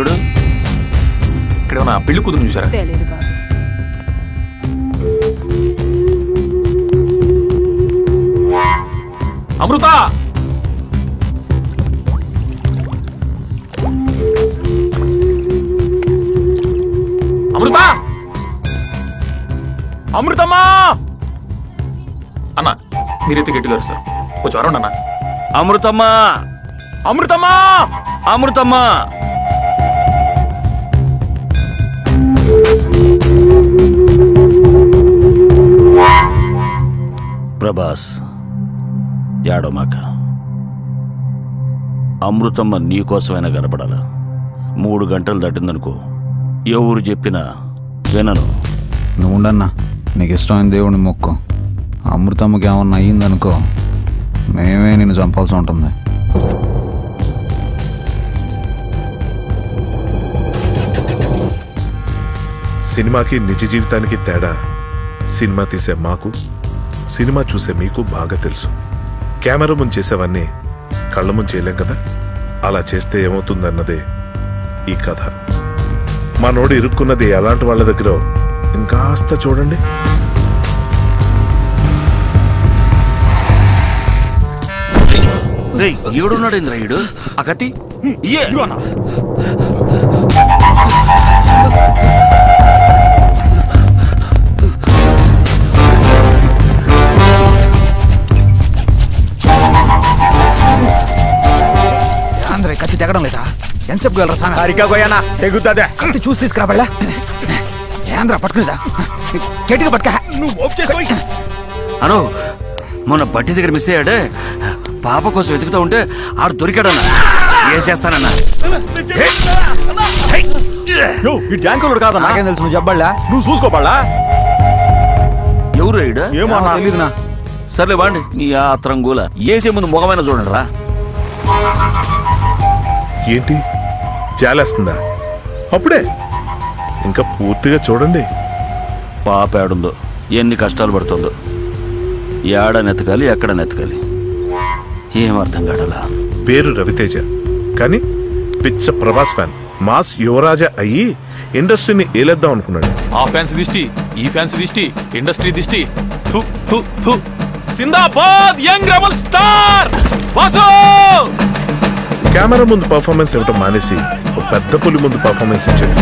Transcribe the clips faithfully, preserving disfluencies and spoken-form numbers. ఉన్నారు చూడు ఇక్కడ నా పెళ్లి కూతురు చూసారా తెలియదు బాబు అమృత అమృత అమృతమా అన్న మీరైతే గట్టిగా అరుస్తారు కొంచెం అరవండి అన్న అమృతమా అమృతమా అమృతమా ప్రభాస్ యాడోమాక అమృతమ్మ నీకోసమైనా గడపడాల మూడు గంటలు దాటిందనుకో ఎవరు చెప్పినా వినను నువ్వు ఉండన్నా నీకు ఇష్టమైన దేవుని మొక్కు అమృతమ్మకి ఏమన్నా అయ్యిందనుకో మేమే నిన్ను చంపాల్సి ఉంటుంది సినిమాకి నిజ జీవితానికి తేడా సినిమా తీసే మాకు సినిమా చూసే మీకు బాగా తెలుసు కెమెరా ముందు చేసేవన్నీ కళ్ళ ముందు చేయలేం కదా అలా చేస్తే ఏమవుతుందన్నదే ఈ కథ మనోడు ఇరుక్కున్నది అలాంటి వాళ్ళ దగ్గర ఇంకాస్త చూడండి ఏడున్నాడు ఇంద్ర ఏడు అగతి కత్తి తెగడం లేదా ఎంతసేపు వెళ్ళరా తెగుతుందే కత్తి చూసి తీసుకురాబళ్ళ ఏంద్ర పట్టుకునేదా గట్టిగా పట్టుక అను మొన్న బట్టి దగ్గర మిస్ అయ్యాడే పాప కోసం వెతుకుతా ఉంటే ఆడు దొరికాడన్నా ఏం చేస్తానన్నా ట్యాంకులు కాదన్నా నాకేం తెలుసు నువ్వు చెప్పబళ్ళా నువ్వు చూసుకోబళ్ళా ఎవరు అయ్యాడు ఏమో తెలియదునా సర్లే బాండి నీ ఆత్రం గోల ఏసే ముందు ముఖమైనా చూడండి రా ఏంటి జాలేస్తుందా అప్పుడే ఇంకా పూర్తిగా చూడండి పాప ఏడుందో ఎన్ని కష్టాలు పడుతుందో ఏడ నెతకాలి ఎక్కడ నెతకాలి ఏమర్థం కాడలా పేరు రవితేజ కానీ పిచ్చ ప్రభాస్ ఫ్యాన్ మాస్ యువరాజ అయ్యి ఇండస్ట్రీని ఏలేద్దాం అనుకున్నాడు ఆ ఫ్యాన్స్ దిష్టి ఈ ఫ్యాన్స్ దిష్టి ఇండస్ట్రీ దిష్టి జిందాబాద్ young rebel star Vasu camera ముందు పర్ఫార్మెన్స్ ఇవ్వటం మానేసి ఒక పెద్ద పులి ముందు పర్ఫార్మెన్స్ ఇచ్చాడు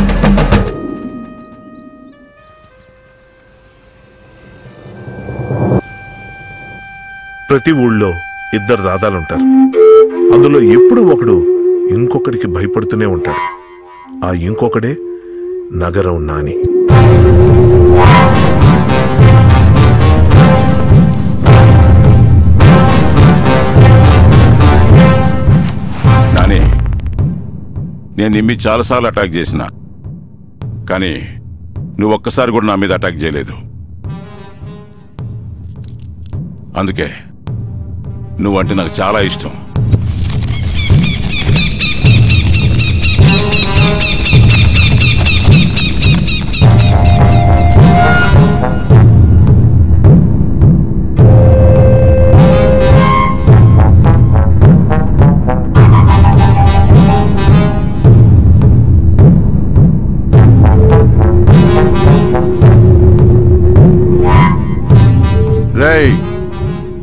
ప్రతి ఊళ్ళో ఇద్దరు దాదాలుంటారు అందులో ఎప్పుడూ ఒకడు ఇంకొకడికి భయపడుతూనే ఉంటాడు ఆ ఇంకొకడే నగరం నాని నేను నిమ్మి చాలాసార్లు అటాక్ చేసిన కానీ నువ్వు ఒక్కసారి కూడా నా మీద అటాక్ చేయలేదు అందుకే నువ్వంటే నాకు చాలా ఇష్టం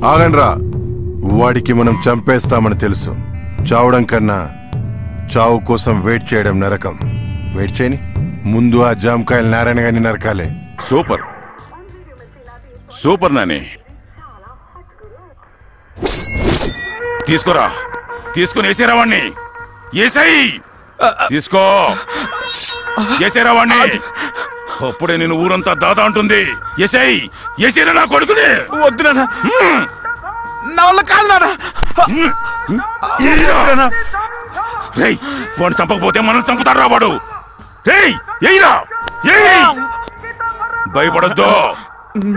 ఆగండ్రా వాడికి మనం చంపేస్తామని తెలుసు చావడం కన్నా చావు కోసం వెయిట్ చేయడం నరకం వెయిట్ చేయని ముందు ఆ జామకాయలు నారాయణ గారిని నరకాలే సూపర్ సూపర్ నాని తీసుకోరా తీసుకుని వేసేరా వాణ్ణి ఏసాయి తీసుకో వేసేరా వాణ్ణి అప్పుడే నేను ఊరంతా దాదా అంటుంది ఎసై ఎసైనా నా కొడుకునే వద్దు నాన్న నా వల్ల కాదు నాన్న వాడు చంపకపోతే మనం చంపుతాడు రా వాడు భయపడద్దు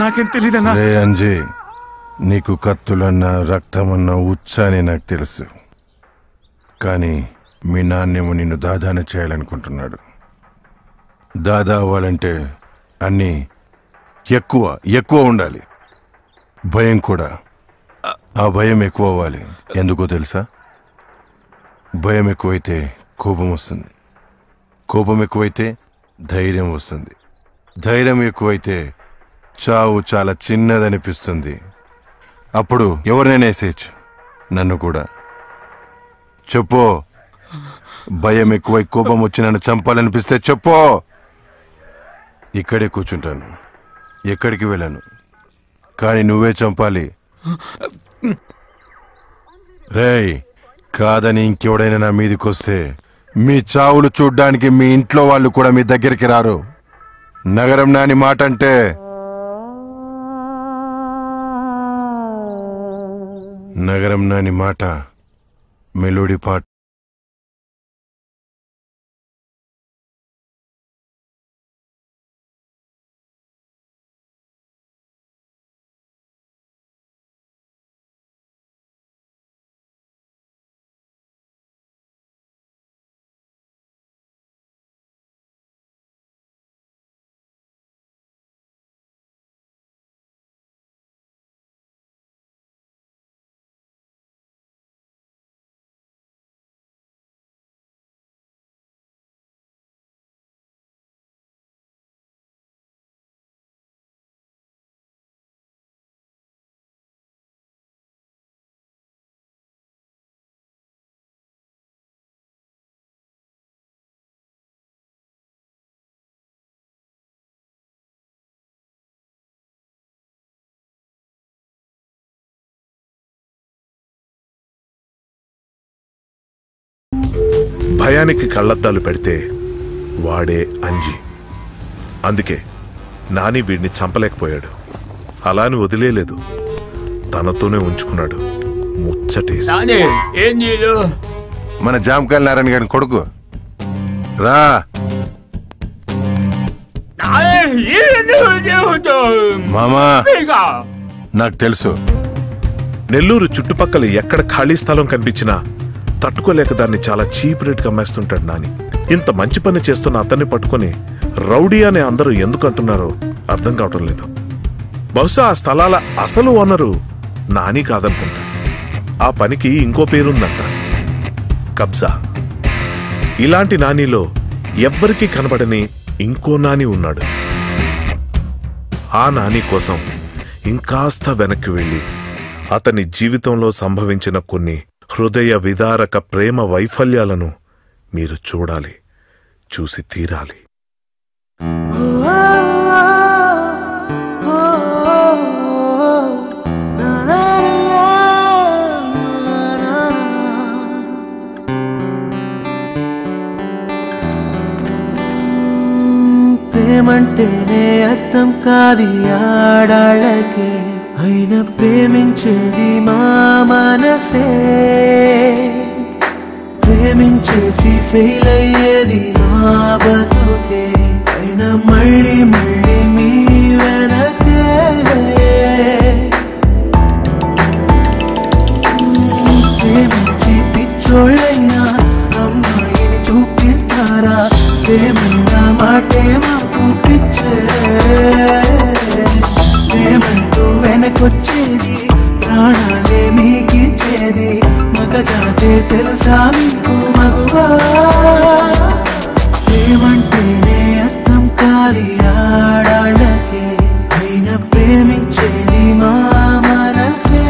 నాకేం తెలీదన్నా అంజీ నీకు కత్తులన్న రక్తమన్న ఉత్సాహని నాకు తెలుసు కానీ మీ నాన్నేమో నిన్ను దాదాన చేయాలనుకుంటున్నాడు దాదా అవ్వాలంటే అన్నీ ఎక్కువ ఎక్కువ ఉండాలి భయం కూడా ఆ భయం ఎక్కువ అవ్వాలి ఎందుకో తెలుసా భయం ఎక్కువైతే కోపం వస్తుంది కోపం ఎక్కువైతే ధైర్యం వస్తుంది, ధైర్యం ఎక్కువైతే చావు చాలా చిన్నదనిపిస్తుంది. అప్పుడు ఎవరైనా వేసేయచ్చు, నన్ను కూడా. చెప్పు, భయం ఎక్కువై కోపం వచ్చి నన్ను చంపాలనిపిస్తే చెప్పు, ఇక్కడే కూర్చుంటాను, ఎక్కడికి వెళ్ళను. కానీ నువ్వే చంపాలి. రేయ్, కాదని ఇంకెవడైనా నా మీదికి వస్తే మీ చావులు చూడ్డానికి మీ ఇంట్లో వాళ్ళు కూడా మీ దగ్గరికి రారు. నగరం నాని మాట అంటే నగరం నాని మాట మెలోడీ పాట. భయానికి కళ్ళద్దాలు పెడితే వాడే అంజి. అందుకే నాని వీడిని చంపలేకపోయాడు, అలాని వదిలేలేదు, తనతోనే ఉంచుకున్నాడు. ముచ్చటేసి మన జామకాయల నారాయణ గారి కొడుకు రా. మామా, నాకు తెలుసు. నెల్లూరు చుట్టుపక్కల ఎక్కడ ఖాళీ స్థలం కనిపించినా తట్టుకోలేక దాన్ని చాలా చీప్ రేట్గా అమ్మేస్తుంటాడు నాని. ఇంత మంచి పని చేస్తున్న అతన్ని పట్టుకుని రౌడీ అని అందరూ ఎందుకు అంటున్నారో అర్థం కావటం లేదు. బహుశా ఆ స్థలాల అసలు ఓనరు నాని కాదనుకుంటా. ఆ పనికి ఇంకో పేరుందంట, కబ్జా. ఇలాంటి నానిలో ఎవ్వరికీ కనబడని ఇంకో నాని ఉన్నాడు. ఆ నాని కోసం ఇంకాస్త వెనక్కి వెళ్ళి అతని జీవితంలో సంభవించిన కొన్ని హృదయ విదారక ప్రేమ వైఫల్యాలను మీరు చూడాలి, చూసి తీరాలి. ప్రేమంటేనే అర్థం కాదు ఆడాళ్ళకే, అయినా ప్రేమించేది మా మనసే. ప్రేమించేసి ఫెయిల్ అయ్యేది మా బతుకే, అయినా మళ్ళీ మళ్ళీ మీ వెనకే. ప్రేమించి పిచ్చోళ్ళైనా అమ్మాయిని చూపిస్తారా? ప్రేమన్న మాటే మాకు పిచ్చే. ప్రేమంటూ వెనకొచ్చేది, ప్రాణాలే మీకిచ్చేది. మగజాతే తెలుసా మీకు మగువా? ప్రేమంటేనే అర్థం కాదు ఆడాళ్ళకే, అయినా ప్రేమించేది మా మనసే.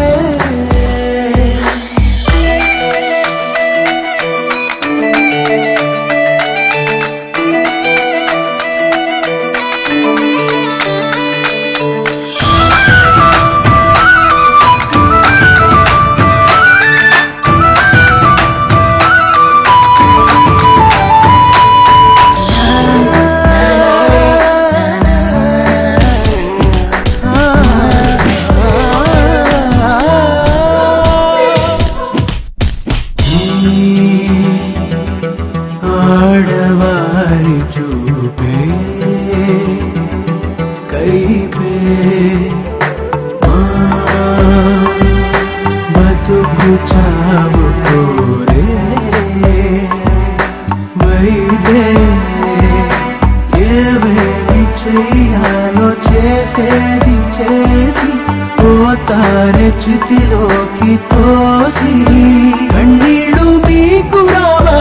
కన్నీళ్ళు మీకు రావా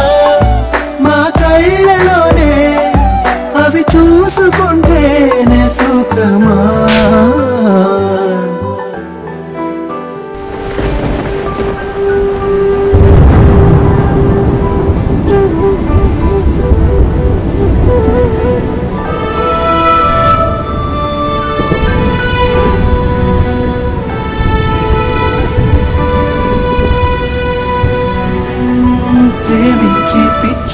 మా కళ్ళలోనే?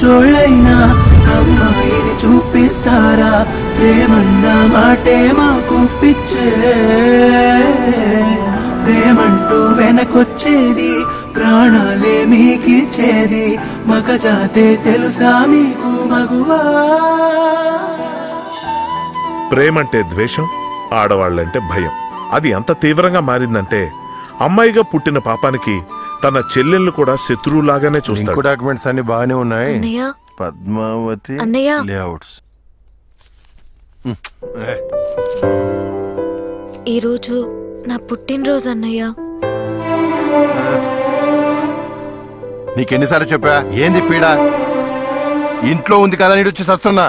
చూడైనా అమ్మాయిని చూపిస్తారా ప్రేమన్న మాటే మాకు పిచ్చే ప్రేమంటూ వెనకొచ్చేది ప్రాణాలే మీకిచ్చేది మగజాతే తెలుసా మీకు మగువా ప్రేమంటే ద్వేషం ఆడవాళ్ళంటే భయం అది ఎంత తీవ్రంగా మారిందంటే అమ్మాయిగా పుట్టిన పాపానికి తన చెల్లెళ్ళు కూడా శత్రువులాగానే చూస్తారు. ఇంకో డాక్యుమెంట్స్ అన్ని బాగానే ఉన్నాయి. పద్మావతి లేఅవుట్స్. ఈ రోజు నా పుట్టినరోజు అన్నయ్య. నీకెన్నిసార్లు చెప్పా? ఏం చెప్పిడా? ఇంట్లో ఉంది కదా నీడొచ్చి సస్తున్నా.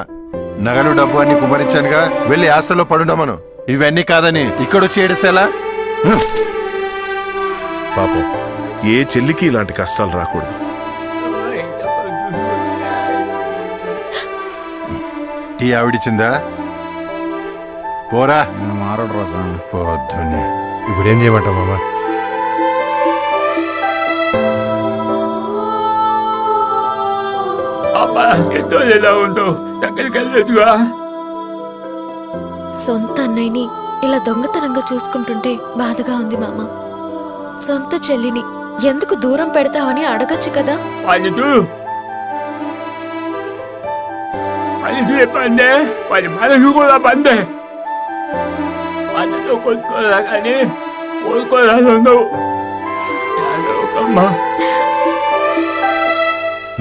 నగలు డబ్బు అన్ని కుమరించానుగా వెళ్ళి ఆస్తుల్లో పడుండమను. ఇవన్నీ కాదని ఇక్కడొచ్చి ఏడిసేలా? పాపం ఏ చెల్లికి ఇలాంటి కష్టాలు రాకూడదు. టీ ఆవిడిచ్చిందా? పోరా మారడు రోజు పోద్దునే. ఇప్పుడేం చేయమంటావు బాబా? సొంత అన్నయ్యని ఇలా దొంగతనంగా చూసుకుంటుంటే బాధగా ఉంది మామ. సొంత చెల్లిని ఎందుకు దూరం పెడతావని అడగచ్చు కదా.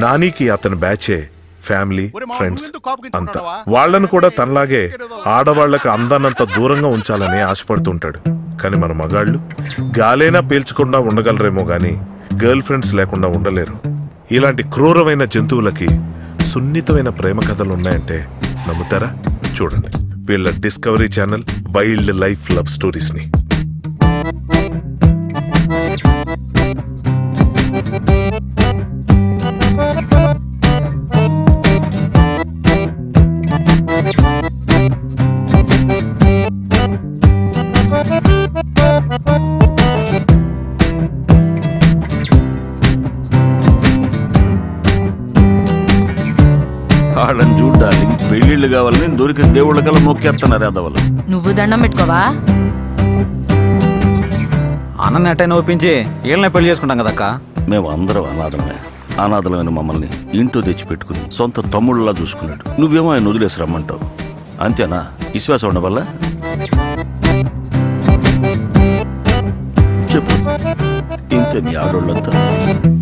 నానికి అతని బ్యాచే ఫ్యామిలీ ఫ్రెండ్స్ అంతా. వాళ్ళను కూడా తనలాగే ఆడవాళ్లకు అందానంత దూరంగా ఉంచాలని ఆశపడుతుంటాడు. కానీ మన మగాళ్ళు గాలైనా పీల్చకుండా ఉండగలరేమో గాని గర్ల్ ఫ్రెండ్స్ లేకుండా ఉండలేరు. ఇలాంటి క్రూరమైన జంతువులకి సున్నితమైన ప్రేమ కథలు ఉన్నాయంటే నమ్ముతారా? చూడండి వీళ్ళ discovery channel wild life love stories ని. వాళ్ళని చూడాలి పెళ్లిళ్ళు కావాలని దొరికి దేవుళ్ళ కల మొక్కేస్తున్నారు అదవలు. నువ్వు దండం పెట్టుకోవా అన్న అటైనా ఒప్పించి వీళ్ళనే పెళ్లి చేసుకుంటాం కదక్క. మేము అందరం అనాథలమే. అనాథలమైన మమ్మల్ని ఇంటూ తెచ్చి పెట్టుకుని సొంత తమ్ముళ్ళలా చూసుకున్నాడు. నువ్వేమో ఆయన వదిలేసి రమ్మంటావు. అంతేనా విశ్వాసం ఉండడం వల్ల? చెప్పు ఇంతే మీ ఆడోళ్ళంతా.